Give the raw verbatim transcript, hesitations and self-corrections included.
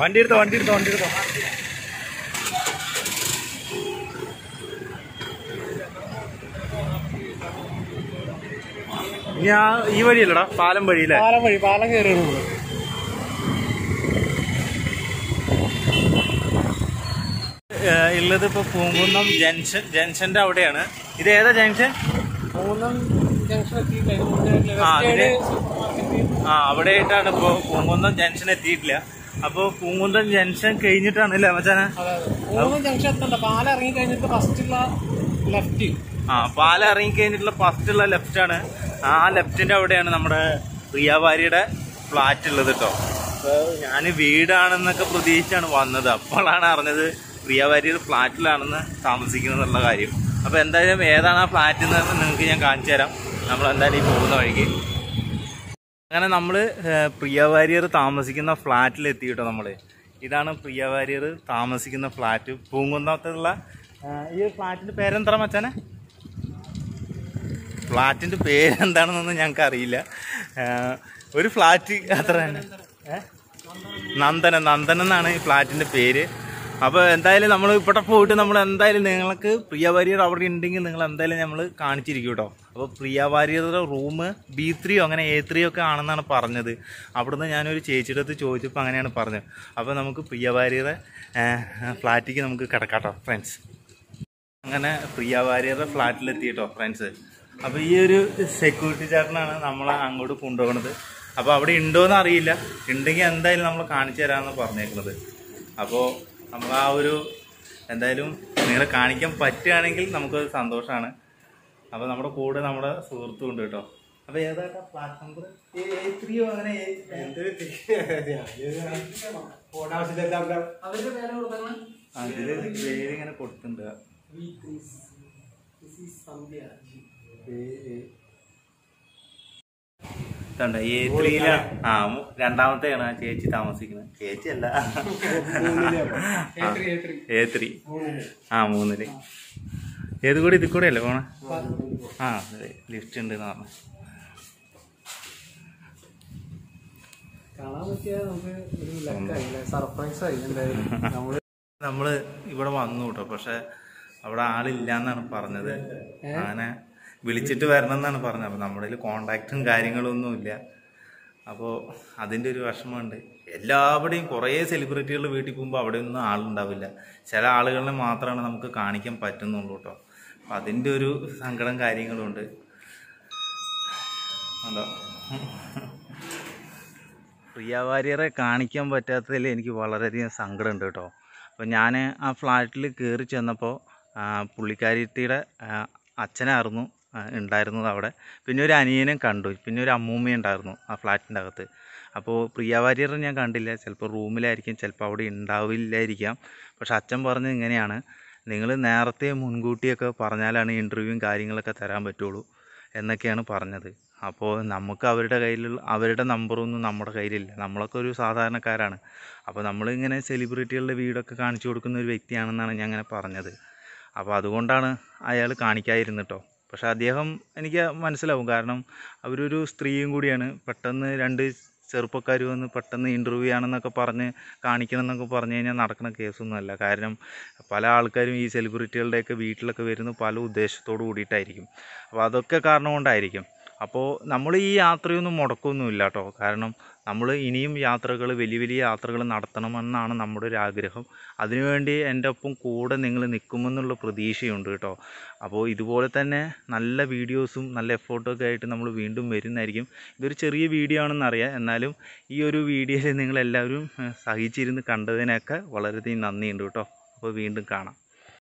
வண்டி எடுத்து வண்டி எடுத்து வண்டி எடுத்து या ई വഴിയല്ലടാ പാലം വഴിയല്ലേ പാലം വഴി പാലം കേറിയിരുന്നു ഇല്ലത് ഇപ്പോ പൂങ്കുന്നം ജംഗ്ഷൻ ജംഗ്ഷന്റെ അവിടെയാണ് ഇത് ഏതാ ജംഗ്ഷൻ പൂങ്കുന്നം ജംഗ്ഷൻ എത്തിയിട്ടില്ല ആ ആ അവിടെ ഇട്ടാണ് ഇപ്പോ പൂങ്കുന്നം ജംഗ്ഷൻ എത്തിയിട്ടില്ല അപ്പോൾ പൂങ്കുന്നം ജംഗ്ഷൻ കഴിഞ്ഞിട്ടാണ് അല്ലേ മച്ചാനെ അതെ പൂങ്കുന്നം ജംഗ്ഷൻ എത്തണ്ട പാലം ഇറങ്ങി കഴിഞ്ഞിട്ട് ഫസ്റ്റുള്ള ലെഫ്റ്റ് ആ പാലം ഇറങ്ങി കഴിഞ്ഞിട്ടുള്ള ഫസ്റ്റുള്ള ലെഫ്റ്റ് ആണ് ആ ലെഫ്റ്റിൻ്റെ അവിടെയാണ് നമ്മുടെ പ്രിയ വാര്യയുടെ ഫ്ലാറ്റ് ഉള്ളത് കേട്ടോ. അപ്പോൾ ഞാൻ വീടാണെന്നൊക്കെ പ്രതീക്ഷിച്ചാണ് വന്നത്, അപ്പോഴാണ് അറിഞ്ഞത് പ്രിയ വാര്യയുടെ ഫ്ലാറ്റിലാണെന്ന് താമസിക്കുന്നതെന്നുള്ള കാര്യം. അപ്പോൾ എന്തായാലും ഏതാണ് ആ ഫ്ലാറ്റ് എന്ന് നിങ്ങൾക്ക് ഞാൻ കാണിച്ചു തരാം നമ്മളെന്തായാലും ഈ പോകുന്ന വഴിക്ക്. അങ്ങനെ നമ്മൾ പ്രിയ വാര്യർ താമസിക്കുന്ന ഫ്ലാറ്റിലെത്തി കേട്ടോ. നമ്മൾ ഇതാണ് പ്രിയ വാര്യർ താമസിക്കുന്ന ഫ്ലാറ്റ് പൂങ്കുന്നത്തുള്ള ഈ ഫ്ലാറ്റിൻ്റെ പേരെന്താ മച്ചാനെ? ഫ്ലാറ്റിൻ്റെ പേരെന്താണെന്നൊന്നും ഞങ്ങൾക്ക് അറിയില്ല. ഒരു ഫ്ലാറ്റ് അത്ര തന്നെ നന്ദനം നന്ദനം എന്നാണ് ഈ ഫ്ലാറ്റിൻ്റെ പേര്. അപ്പോൾ എന്തായാലും നമ്മൾ ഇവിടെ പോയിട്ട് നമ്മൾ എന്തായാലും നിങ്ങൾക്ക് പ്രിയ വാര്യർ അവിടെ ഉണ്ടെങ്കിൽ നിങ്ങൾ എന്തായാലും നമ്മൾ കാണിച്ചിരിക്കും കേട്ടോ. അപ്പോൾ പ്രിയ വാര്യരുടെ റൂം ബി ത്രീയോ അങ്ങനെ എ ത്രീ ഒക്കെ ആണെന്നാണ് പറഞ്ഞത്. അവിടുന്ന് ഞാനൊരു ചേച്ചിയുടെ അടുത്ത് ചോദിച്ചപ്പോൾ അങ്ങനെയാണ് പറഞ്ഞത്. അപ്പോൾ നമുക്ക് പ്രിയ വാര്യരുടെ ഫ്ലാറ്റിലേക്ക് നമുക്ക് കിടക്കാട്ടോ ഫ്രണ്ട്സ്. അങ്ങനെ പ്രിയ വാര്യരുടെ ഫ്ലാറ്റിലെത്തി കേട്ടോ ഫ്രണ്ട്സ്. അപ്പോൾ ഈ ഒരു സെക്യൂരിറ്റി ചേട്ടനാണ് നമ്മളെ അങ്ങോട്ട് കൊണ്ടുപോകുന്നത്. അപ്പോൾ അവിടെ ഉണ്ടോയെന്ന് അറിയില്ല, ഉണ്ടെങ്കിൽ എന്തായാലും നമ്മൾ കാണിച്ചു തരാമെന്ന് പറഞ്ഞേക്കുന്നത്. അപ്പോൾ നമ്മൾ ആ ഒരു എന്തായാലും നിങ്ങളെ കാണിക്കാൻ പറ്റുകയാണെങ്കിൽ നമുക്കൊരു സന്തോഷമാണ്. അപ്പോൾ നമ്മുടെ കൂടെ നമ്മുടെ സുഹൃത്തും ഉണ്ട് കേട്ടോ. അപ്പോൾ ഏതാട്ടാ ഫ്ലാറ്റ് നമ്പർ? എ ത്രീയോ അങ്ങനെ അതിൽ പേരിങ്ങനെ കൊടുത്തിട്ടുണ്ട്. ആ രണ്ടാമത്തെയാണ് ആ ചേച്ചി താമസിക്കുന്നത്. ചേച്ചി അല്ല എ ത്രീ ആ മൂന്നില് ഏത് കൂടി ഇത് കൂടെ അല്ലേ പോണേ? ആ അതെ ലിഫ്റ്റ് ഉണ്ട് എന്ന് പറഞ്ഞു. നമ്മള് ഇവിടെ വന്നു കേട്ടോ, പക്ഷെ അവിടെ ആളില്ല എന്നാണ് പറഞ്ഞത്. അങ്ങനെ വിളിച്ചിട്ട് വരണം എന്നാണ് പറഞ്ഞത്. അപ്പോൾ നമ്മുടെ കയ്യിൽ കോണ്ടാക്റ്റും കാര്യങ്ങളൊന്നും ഇല്ല. അപ്പോൾ അതിൻ്റെ ഒരു വിഷമമുണ്ട്. എല്ലാവരുടെയും കുറേ സെലിബ്രിറ്റികൾ വീട്ടിൽ പോകുമ്പോൾ അവിടെ ഒന്നും ആളുണ്ടാവില്ല, ചില ആളുകളെ മാത്രമാണ് നമുക്ക് കാണിക്കാൻ പറ്റുന്നുള്ളൂ കേട്ടോ. അപ്പം അതിൻ്റെ ഒരു സങ്കടം കാര്യങ്ങളുണ്ട്. അതോ പ്രിയ വാര്യരെ കാണിക്കാൻ പറ്റാത്തതിൽ എനിക്ക് വളരെയധികം സങ്കടമുണ്ട് കേട്ടോ. അപ്പോൾ ഞാൻ ആ ഫ്ലാറ്റിൽ കയറി ചെന്നപ്പോൾ പുള്ളിക്കാരിയുടെ അച്ഛനായിരുന്നു ഉണ്ടായിരുന്നത് അവിടെ. പിന്നെ ഒരു അനിയനും കണ്ടു, പിന്നെ ഒരു അമ്മൂമ്മയും ഉണ്ടായിരുന്നു ആ ഫ്ലാറ്റിൻ്റെ അകത്ത്. അപ്പോൾ പ്രിയ വാര്യരെ ഞാൻ കണ്ടില്ല, ചിലപ്പോൾ റൂമിലായിരിക്കും, ചിലപ്പോൾ അവിടെ ഉണ്ടാവില്ലായിരിക്കാം. പക്ഷെ അച്ഛൻ പറഞ്ഞത് ഇങ്ങനെയാണ്, നിങ്ങൾ നേരത്തെ മുൻകൂട്ടിയൊക്കെ പറഞ്ഞാലാണ് ഇൻ്റർവ്യൂവും കാര്യങ്ങളൊക്കെ തരാൻ പറ്റുള്ളൂ എന്നൊക്കെയാണ് പറഞ്ഞത്. അപ്പോൾ നമുക്ക് അവരുടെ കയ്യിലുള്ള അവരുടെ നമ്പറൊന്നും നമ്മുടെ കയ്യിലില്ല, നമ്മളൊക്കെ ഒരു സാധാരണക്കാരാണ്. അപ്പോൾ നമ്മളിങ്ങനെ സെലിബ്രിറ്റികളുടെ വീടൊക്കെ കാണിച്ചു കൊടുക്കുന്ന ഒരു വ്യക്തിയാണെന്നാണ് ഞാൻ അങ്ങനെ പറഞ്ഞത്. അപ്പോൾ അതുകൊണ്ടാണ് അയാൾ കാണിക്കാതിരുന്നിട്ടോ. പക്ഷെ അദ്ദേഹം എനിക്ക് മനസ്സിലാവും, കാരണം അവരൊരു സ്ത്രീയും കൂടിയാണ്. പെട്ടെന്ന് രണ്ട് ചെറുപ്പക്കാർ വന്ന് പെട്ടെന്ന് ഇൻ്റർവ്യൂ ആണെന്നൊക്കെ പറഞ്ഞ് കാണിക്കണം എന്നൊക്കെ പറഞ്ഞു കഴിഞ്ഞാൽ നടക്കുന്ന കേസൊന്നുമല്ല. കാരണം പല ആൾക്കാരും ഈ സെലിബ്രിറ്റികളുടെയൊക്കെ വീട്ടിലൊക്കെ വരുന്ന പല ഉദ്ദേശത്തോടു കൂടിയിട്ടായിരിക്കും. അപ്പോൾ അതൊക്കെ കാരണം കൊണ്ടായിരിക്കും. അപ്പോൾ നമ്മൾ ഈ യാത്രയൊന്നും മുടക്കൊന്നുമില്ല കേട്ടോ, കാരണം നമ്മൾ ഇനിയും യാത്രകൾ വലിയ വലിയ യാത്രകൾ നടത്തണമെന്നാണ് നമ്മുടെ ഒരു ആഗ്രഹം. അതിനുവേണ്ടി എൻ്റെ ഒപ്പം കൂടെ നിങ്ങൾ നിൽക്കുമെന്നുള്ള പ്രതീക്ഷയുണ്ട് കേട്ടോ. അപ്പോൾ ഇതുപോലെ തന്നെ നല്ല വീഡിയോസും നല്ല എഫേർട്ടൊക്കെ ആയിട്ട് നമ്മൾ വീണ്ടും വരുന്നതായിരിക്കും. ഇതൊരു ചെറിയ വീഡിയോ ആണെന്നറിയാം, എന്നാലും ഈ ഒരു വീഡിയോയിൽ നിങ്ങളെല്ലാവരും സഹിച്ചിരുന്ന് കണ്ടതിനൊക്കെ വളരെയധികം നന്ദിയുണ്ട് കേട്ടോ. അപ്പോൾ വീണ്ടും കാണാം.